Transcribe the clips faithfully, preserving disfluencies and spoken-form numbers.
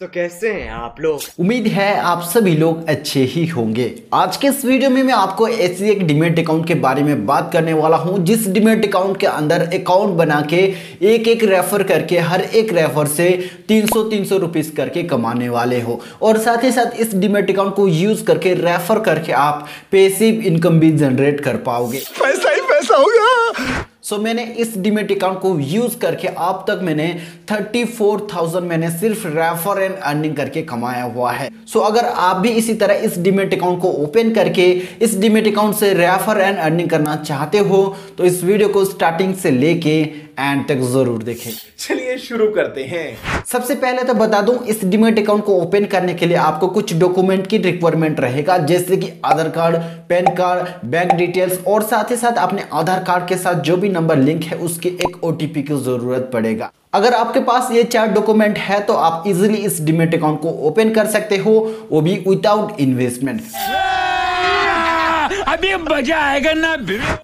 तो कैसे हैं आप लोग? उम्मीद है आप सभी लोग अच्छे ही होंगे। आज के इस वीडियो में मैं आपको ऐसी एक डीमैट अकाउंट के बारे में बात करने वाला हूं जिस डीमैट अकाउंट के अंदर अकाउंट बना के एक एक रेफर करके हर एक रेफर से तीन सौ तीन सौ रुपीस करके कमाने वाले हो, और साथ ही साथ इस डीमैट अकाउंट को यूज करके रेफर करके आप पैसिव इनकम भी जनरेट कर पाओगे। पैसा ही पैसा होगा। सो so, मैंने इस डीमैट अकाउंट को यूज करके अब तक मैंने थर्टी फोर थाउजेंड मैंने सिर्फ रेफर एंड अर्निंग करके कमाया हुआ है। सो so, अगर आप भी इसी तरह इस डीमैट अकाउंट को ओपन करके इस डीमैट अकाउंट से रेफर एंड अर्निंग करना चाहते हो तो इस वीडियो को स्टार्टिंग से लेके एंड तक जरूर देखें। चलिए शुरू करते हैं। सबसे पहले तो बता दूं, इस डीमैट अकाउंट को ओपन करने के लिए आपको कुछ डॉक्यूमेंट की रिक्वायरमेंट रहेगा, जैसे कि Aadhaar card, PAN card, bank details, और साथ ही साथ अपने आधार कार्ड के साथ जो भी नंबर लिंक है उसके एक ओटीपी की जरूरत पड़ेगा। अगर आपके पास ये चार डॉक्यूमेंट है तो आप इजिली इस डीमैट अकाउंट को ओपन कर सकते हो, वो भी विदाउट इन्वेस्टमेंट। अभी मजा आएगा ना।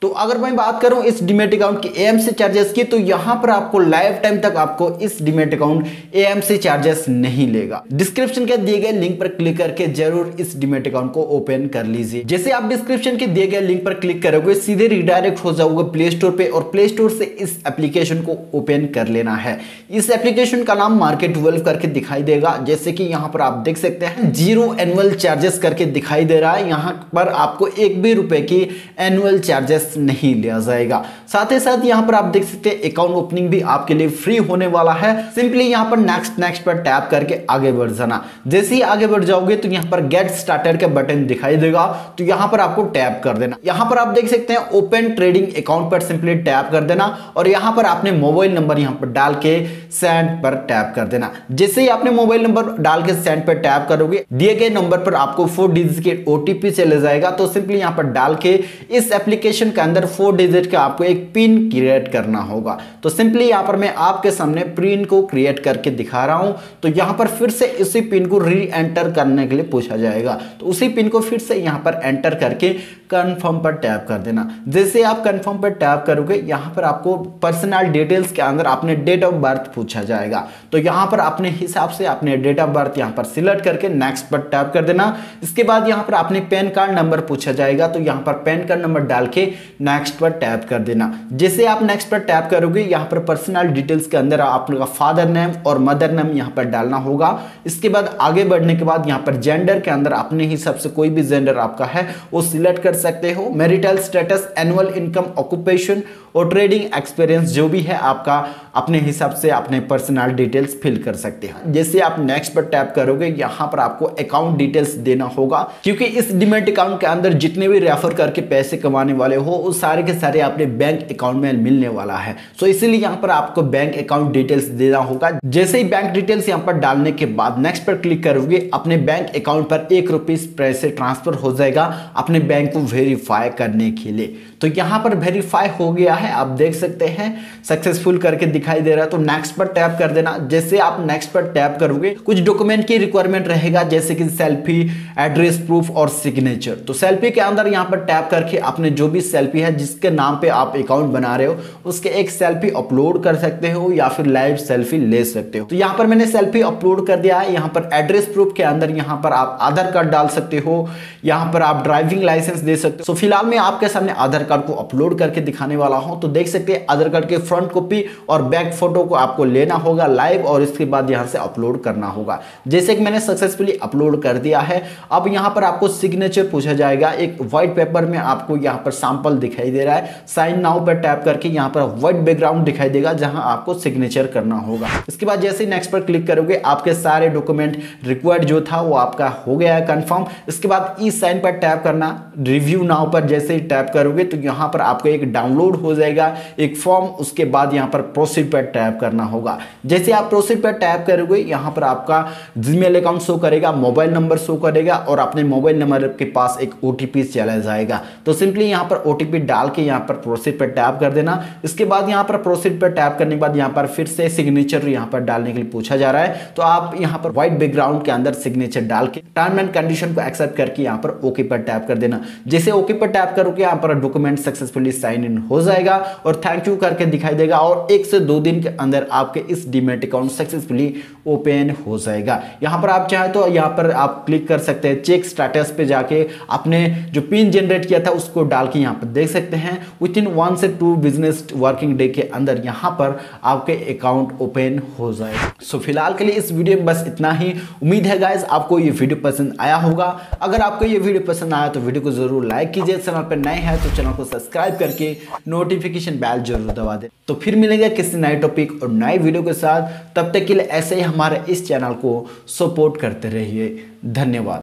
तो अगर मैं बात करूं इस डीमैट अकाउंट के एएमसी चार्जेस की, तो यहां पर आपको लाइफ टाइम तक आपको इस डीमैट अकाउंट एएमसी चार्जेस नहीं लेगा। डिस्क्रिप्शन के दिए गए लिंक पर क्लिक करके जरूर इस डीमैट अकाउंट को ओपन कर लीजिए। जैसे आप डिस्क्रिप्शन के दिए गए लिंक पर क्लिक करोगे सीधे रिडायरेक्ट हो जाओगे प्ले स्टोर पे, और प्ले स्टोर से इस एप्लीकेशन को ओपन कर लेना है। इस एप्लीकेशन का नाम मार्केट वेल्व करके दिखाई देगा। जैसे कि यहाँ पर आप देख सकते हैं जीरो एनुअल चार्जेस करके दिखाई दे रहा है। यहाँ पर आपको एक भी रुपए की एनुअल चार्जेस नहीं लिया जाएगा। साथ ही साथ यहां पर आप देख सकते हैं अकाउंट ओपनिंग भी आपके लिए फ्री होने वाला है। सिंपली यहां पर नेक्स्ट नेक्स्ट पर टैप करके आगे बढ़ जाना। जैसे ही आगे बढ़ जाओगे तो यहां पर गेट स्टार्टेड का बटन दिखाई देगा, तो यहां पर आपको टैप कर देना। यहां पर आप देख सकते हैं ओपन ट्रेडिंग अकाउंट पर सिंपली टैप कर देना, और यहां पर आपने मोबाइल नंबर यहां पर डाल के सेंड पर टैप कर देना। जैसे ही आपने मोबाइल नंबर डाल के सेंड पर टैप करोगे दिए गए नंबर पर आपको फोर डिजिट के ओटीपी चले जाएगा। तो सिंपली यहां पर डाल के इस एप्लीकेशन के अंदर फोर डिजिट का आपको एक पिन क्रिएट करना होगा। तो सिंपली यहां पर मैं आपके सामने पिन को क्रिएट करके दिखा रहा हूं। तो यहां पर फिर से इसी पिन को री एंटर करने के लिए पूछा जाएगा, तो उसी पिन को फिर से यहां पर एंटर करके कंफर्म पर टैप कर देना। जैसे आप कंफर्म पर टैप करोगे यहां पर आपको पर्सनल डिटेल्स के अंदर आपने डेट ऑफ बर्थ पूछा जाएगा। तो यहां पर अपने हिसाब से अपने डेट ऑफ बर्थ यहां पर सिलेक्ट करके नेक्स्ट पर टैप कर देना। इसके बाद यहां पर अपने पैन कार्ड नंबर पूछा जाएगा, तो यहां पर पैन कार्ड नंबर डाल के नेक्स्ट पर टैप कर देना। जैसे आप नेक्स्ट पर टैप करोगे यहां पर पर्सनल डिटेल्स के अंदर आपका फादर नेम और मदर नेम यहां पर डालना होगा। इसके बाद आगे बढ़ने के बाद यहां पर जेंडर के अंदर अपने हिसाब से कोई भी जेंडर आपका है वो सिलेक्ट कर सकते हो। Marital status, annual income, occupation और ट्रेडिंग एक्सपीरियंस जो भी है आपका अपने हिसाब से अपने पर्सनल डिटेल्स फिल कर सकते हैं। जैसे आप नेक्स्ट पर टैप करोगे यहां पर आपको अकाउंट डिटेल्स देना होगा, क्योंकि इस डीमैट अकाउंट के अंदर जितने भी रेफर करके पैसे कमाने वाले हो वो सारे के सारे अपने बैंक अकाउंट में मिलने वाला है। सो इसीलिए यहां पर आपको बैंक अकाउंट डिटेल्स देना होगा। जैसे ही बैंक डिटेल्स यहां पर डालने के बाद नेक्स्ट पर क्लिक करोगे अपने बैंक अकाउंट पर एक रुपीस पैसे ट्रांसफर हो जाएगा अपने बैंक को वेरीफाई करने के लिए। तो यहां पर वेरीफाई हो गया है, आप देख सकते हैं सक्सेसफुल करके दिखाई दे रहा है। तो नेक्स्ट पर टैप कर देना। जैसे आप नेक्स्ट पर टैप करोगे कुछ डॉक्यूमेंट की रिक्वायरमेंट रहेगा, जैसे कि सेल्फी, एड्रेस प्रूफ और सिग्नेचर। तो सेल्फी के अंदर यहां पर टैप करके अपने जो भी सेल्फी है जिसके नाम पे आप अकाउंट बना रहे हो उसके एक सेल्फी अपलोड कर सकते हो या फिर लाइव सेल्फी ले सकते हो। तो यहां पर मैंने सेल्फी अपलोड कर दिया है। यहां पर एड्रेस प्रूफ के अंदर यहां पर आप आधार कार्ड डाल सकते हो, यहां पर आप ड्राइविंग लाइसेंस दे सकते हो। तो फिलहाल मैं आपके सामने आधार कार्ड को अपलोड करके दिखाने वाला हूं। तो देख सकते हैं आधार कार्ड के फ्रंट कॉपी और बैक फोटो को आपको लेना होगा लाइव, और इसके बाद यहां से अपलोड करना होगा। जैसे कि मैंने सक्सेसफुली अपलोड कर दिया है। अब यहां पर आपको सिग्नेचर पूछा जाएगा। एक व्हाइट पेपर में आपको यहां पर सैंपल दिखाई दे रहा है, साइन नाउ पर टैप करके यहां पर व्हाइट बैकग्राउंड दिखाई देगा जहां आपको सिग्नेचर करना होगा। इसके बाद जैसे ही नेक्स्ट पर क्लिक करोगे आपके सारे डॉक्यूमेंट रिक्वायर्ड जो था वो आपका हो गया है कंफर्म। इसके बाद ई साइन पर टैप करना, रिव्यू नाउ पर जैसे ही टैप करोगे तो यहां पर आपको एक डाउनलोड हो जाएगा एक फॉर्म। उसके बाद यहां पर प्रोसीड पर टैप करना होगा। जैसे आप प्रोसीड पर टैप करोगे यहां पर आपका जीमेल अकाउंट शो करेगा, मोबाइल नंबर शो करेगा, और अपने मोबाइल नंबर के पास एक ओटीपी चला जाएगा। तो सिंपली यहां पर ओटीपी डाल के यहां पर प्रोसीड पर टैप कर देना। इसके बाद यहां पर प्रोसीड पर टैप करने के बाद यहां पर फिर से सिग्नेचर यहां पर डालने के लिए पूछा जा रहा है। तो आप यहां पर व्हाइट बैकग्राउंड के अंदर सिग्नेचर डाल के टर्म एंड कंडीशन को एक्सेप्ट करके यहां पर ओके पर टैप कर देना। जैसे ओके पर टैप करोगे यहां पर डॉक्यूमेंट सक्सेसफुली साइन इन हो जाएगा। दिखाएगा और थैंक यू करके दिखाई देगा और एक से दो दिन के अंदर आपके इस डीमेट अकाउंट सक्सेसफुली ओपन हो जाएगा। यहाँ पर आप चाहे तो यहाँ पर आप क्लिक कर सकते हैं, चेक स्टेटस पे जाके आपने जो पिन जनरेट किया था उसको डाल के यहाँ पर देख सकते हैं। विद इन वन से टू बिजनेस वर्किंग डे के अंदर यहाँ पर आपके अकाउंट ओपन हो जाएगा। सो फिलहाल के लिए इस वीडियो में बस इतना ही। उम्मीद है गाइज आपको ये वीडियो पसंद आया होगा। अगर आपको ये वीडियो पसंद आया तो वीडियो को जरूर लाइक कीजिए, चैनल पर नए हैं तो चैनल को सब्सक्राइब करके नोटिफिकेशन बेल जरूर दबा दें। तो फिर मिलेंगे किसी नए टॉपिक और नए वीडियो के साथ, तब तक के लिए ऐसे ही हमारे इस चैनल को सपोर्ट करते रहिए। धन्यवाद।